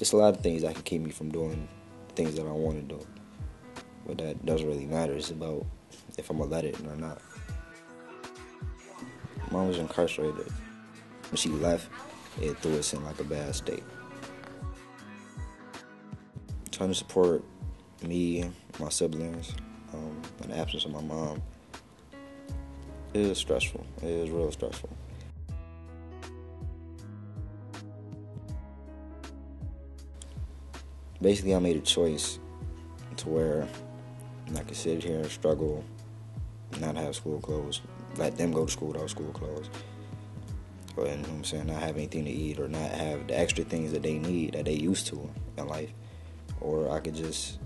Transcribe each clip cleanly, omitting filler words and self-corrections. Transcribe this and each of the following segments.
Just a lot of things that can keep me from doing things that I want to do. But that doesn't really matter. It's about if I'm going to let it or not. Mom was incarcerated. When she left, it threw us in like a bad state. Trying to support me, my siblings, in the absence of my mom, it is stressful. It is real stressful. Basically, I made a choice to where I could sit here and struggle, not have school clothes, let them go to school without school clothes, or, you know what I'm saying, not have anything to eat or not have the extra things that they need that they used to in life. Or I could just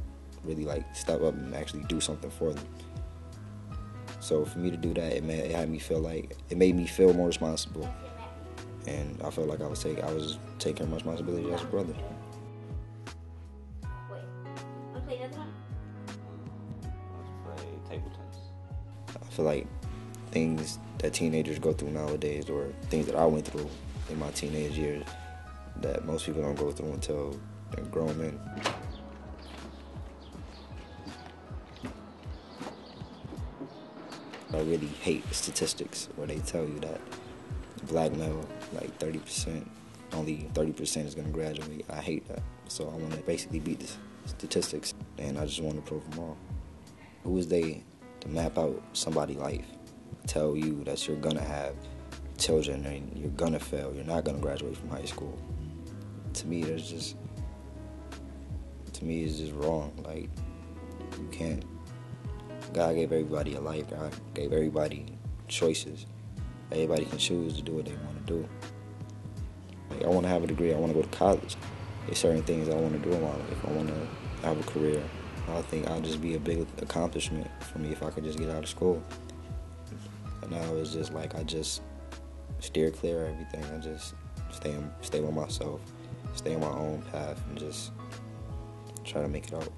really like step up and actually do something for them. So for me to do that, it made me feel more responsible, and I felt like I was taking my responsibility as a brother. Wait, wanna play another one? Let's play table tennis. I feel like things that teenagers go through nowadays, or things that I went through in my teenage years, that most people don't go through until they're grown men. I really hate statistics where they tell you that black male, like 30%, only 30% is going to graduate. I hate that. So I want to basically beat the statistics, and I just want to prove them all. Who is they to map out somebody's life, tell you that you're going to have children and you're going to fail, you're not going to graduate from high school? To me, it's just wrong. Like, you can't. God gave everybody a life. God gave everybody choices. Everybody can choose to do what they want to do. Like, I want to have a degree. I want to go to college. There's certain things I want to do in my life. I want to have a career. I think I'll just be a big accomplishment for me if I could just get out of school. But now it's just like I just steer clear of everything. I just stay with myself, stay on my own path, and just try to make it out.